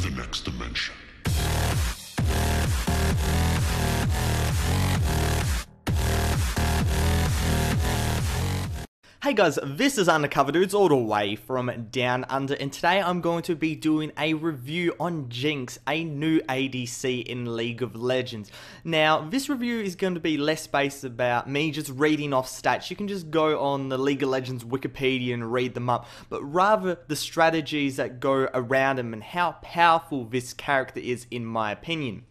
to the next dimension. Hey guys, this is Undercover Dudes all the way from Down Under, and today I'm going to be doing a review on Jinx, a new ADC in League of Legends. Now, this review is going to be less based about me just reading off stats. You can just go on the League of Legends Wikipedia and read them up, but rather the strategies that go around him and how powerful this character is, in my opinion.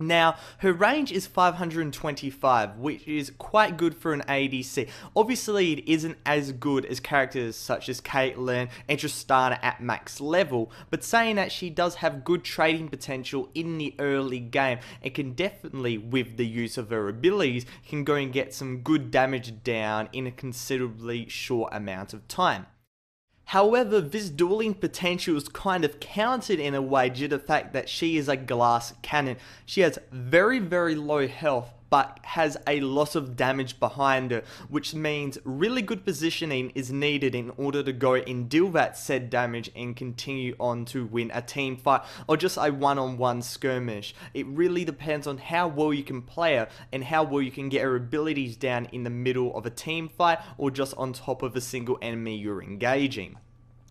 Now, her range is 525, which is quite good for an ADC. Obviously, it isn't as good as characters such as Caitlyn and Tristana at max level, but saying that, she does have good trading potential in the early game and can definitely, with the use of her abilities, can go and get some good damage down in a considerably short amount of time. However, this dueling potential is kind of countered in a way due to the fact that she is a glass cannon. She has very, very low health, but has a lot of damage behind her, which means really good positioning is needed in order to go and deal that said damage and continue on to win a team fight or just a one-on-one skirmish. It really depends on how well you can play her and how well you can get her abilities down in the middle of a team fight or just on top of a single enemy you're engaging.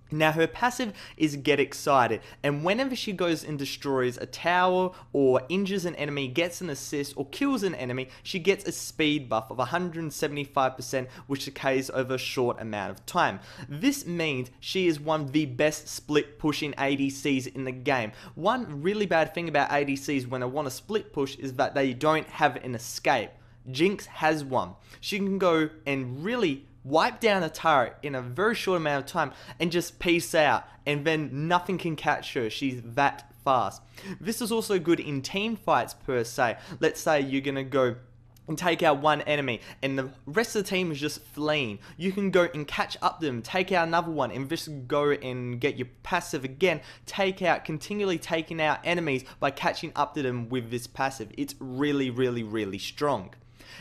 Now, her passive is Get Excited, and whenever she goes and destroys a tower or injures an enemy, gets an assist or kills an enemy, she gets a speed buff of 175%, which decays over a short amount of time. This means she is one of the best split pushing ADCs in the game. One really bad thing about ADCs when they want to split push is that they don't have an escape. Jinx has one. She can go and really wipe down a turret in a very short amount of time and just peace out, and then nothing can catch her. She's that fast. This is also good in team fights per se. Let's say you're gonna go and take out one enemy and the rest of the team is just fleeing. You can go and catch up them, take out another one, and just go and get your passive again, take out, continually taking out enemies by catching up to them with this passive. It's really, really, really strong.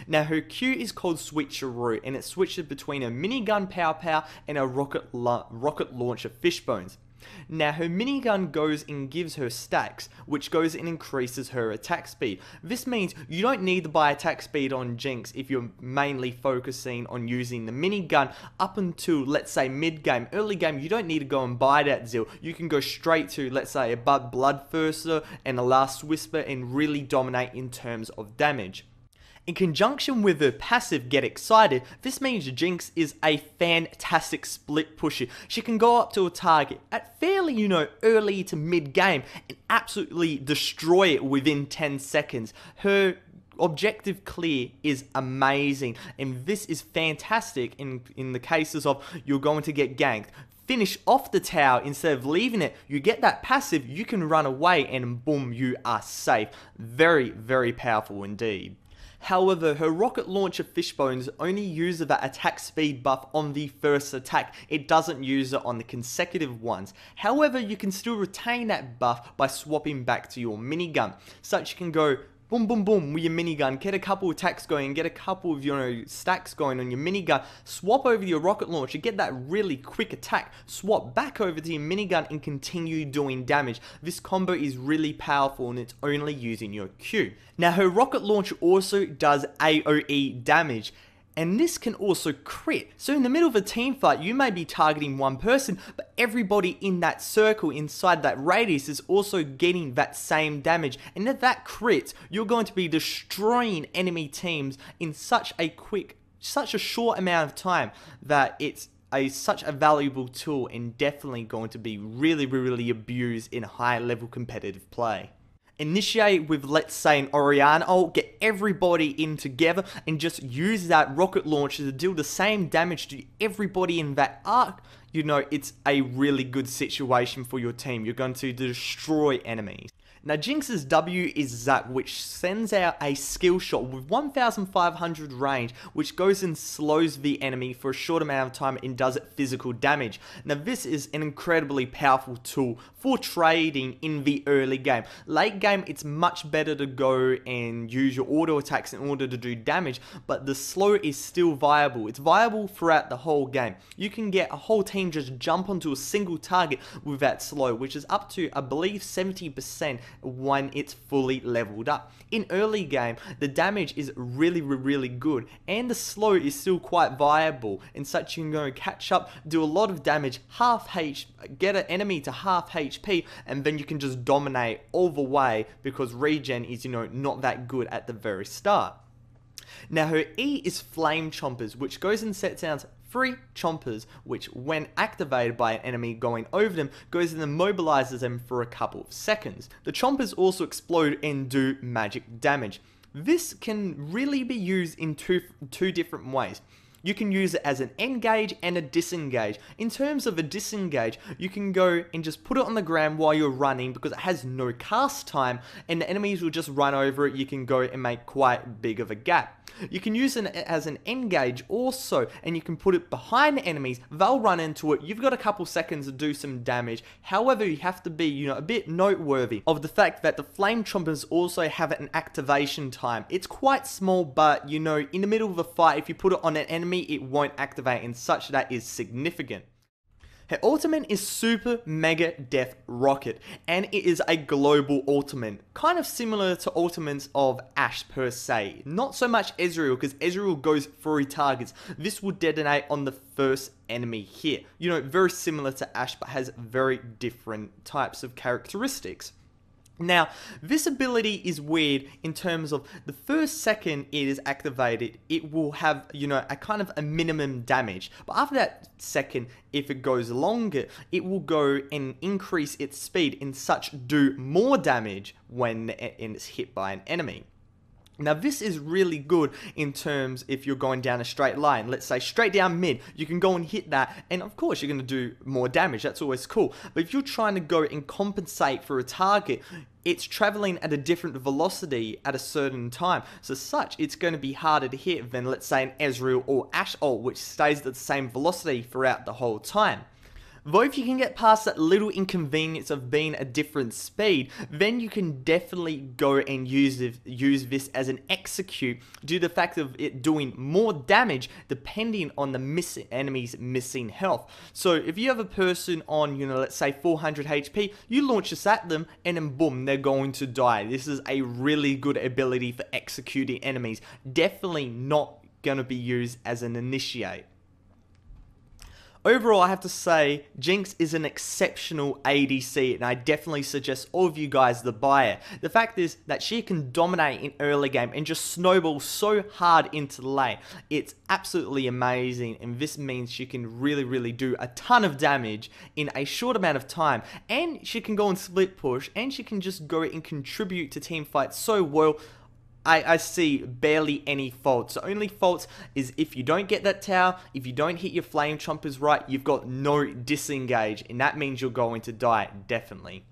Now, her Q is called Switcheroo, and it switches between a minigun pow-pow and a rocket launcher Fishbones. Now, her minigun goes and gives her stacks, which goes and increases her attack speed. This means you don't need to buy attack speed on Jinx if you're mainly focusing on using the minigun up until, let's say, mid-game. Early game, you don't need to go and buy that zeal. You can go straight to, let's say, a Bloodthirster and the Last Whisper and really dominate in terms of damage. In conjunction with her passive Get Excited, this means Jinx is a fantastic split pusher. She can go up to a target at fairly, early to mid game and absolutely destroy it within 10 seconds. Her objective clear is amazing, and this is fantastic in the cases of you're going to get ganked. Finish off the tower instead of leaving it. You get that passive, you can run away, and boom, you are safe. Very, very powerful indeed. However, her rocket launcher Fishbones only uses that attack speed buff on the first attack. It doesn't use it on the consecutive ones. However, you can still retain that buff by swapping back to your minigun. Such you can go boom, boom, boom with your minigun, get a couple attacks going, get a couple of stacks going on your minigun, swap over to your rocket launcher, get that really quick attack, swap back over to your minigun and continue doing damage. This combo is really powerful and it's only using your Q. Now, her rocket launcher also does AoE damage, and this can also crit. So in the middle of a team fight, you may be targeting one person, but everybody in that circle, inside that radius, is also getting that same damage. And if that crits, you're going to be destroying enemy teams in such a short amount of time that it's such a valuable tool and definitely going to be really, really abused in high level competitive play. Initiate with, let's say, an Oriano ult, get everybody in together and just use that rocket launcher to deal the same damage to everybody in that arc. It's a really good situation for your team. You're going to destroy enemies. Now Jinx's W is Zap, which sends out a skill shot with 1500 range, which goes and slows the enemy for a short amount of time and does it physical damage. Now this is an incredibly powerful tool for trading in the early game. Late game, it's much better to go and use your auto attacks in order to do damage, but the slow is still viable. It's viable throughout the whole game. You can get a whole team just jump onto a single target with that slow, which is up to, I believe, 70% when it's fully leveled up. In early game, the damage is really good, and the slow is still quite viable, and such you can go catch up, do a lot of damage, get an enemy to half HP, and then you can just dominate all the way because regen is, you know, not that good at the very start. Now her E is Flame Chompers, which goes and sets out 3 chompers, which when activated by an enemy going over them, goes and immobilizes them for a couple of seconds. The chompers also explode and do magic damage. This can really be used in two different ways. You can use it as an engage and a disengage. In terms of a disengage, you can go and just put it on the ground while you're running because it has no cast time and the enemies will just run over it. You can go and make quite big of a gap. You can use it as an engage also, and you can put it behind the enemies. They'll run into it. You've got a couple seconds to do some damage. However, you have to be, you know, a bit noteworthy of the fact that the Flame Chompers also have an activation time. It's quite small, but, you know, in the middle of a fight, if you put it on an enemy, it won't activate, and such that is significant. Her ultimate is Super Mega Death Rocket, and it is a global ultimate, kind of similar to ultimates of Ash per se. Not so much Ezreal, because Ezreal goes through targets. This will detonate on the first enemy here. You know, very similar to Ash, but has very different types of characteristics. Now, this ability is weird in terms of the first second it is activated, it will have, you know, a kind of a minimum damage. But after that second, if it goes longer, it will go and increase its speed and such do more damage when it's hit by an enemy. Now this is really good in terms if you're going down a straight line, let's say straight down mid, you can go and hit that and of course you're going to do more damage, that's always cool. But if you're trying to go and compensate for a target, it's traveling at a different velocity at a certain time. So such, it's going to be harder to hit than let's say an Ezreal or Ash ult, which stays at the same velocity throughout the whole time. Though if you can get past that little inconvenience of being a different speed, then you can definitely go and use this as an execute due to the fact of it doing more damage depending on the enemy's missing health. So if you have a person on, you know, let's say 400 HP, you launch this at them and then boom, they're going to die. This is a really good ability for executing enemies. Definitely not going to be used as an initiate. Overall, I have to say, Jinx is an exceptional ADC, and I definitely suggest all of you guys to buy it. The fact is that she can dominate in early game and just snowball so hard into the lane. It's absolutely amazing, and this means she can really do a ton of damage in a short amount of time. And she can go and split push, and she can just go and contribute to team fights so well. I see barely any faults. The only fault is if you don't get that tower, if you don't hit your Flame Chompers right, you've got no disengage, and that means you're going to die, definitely.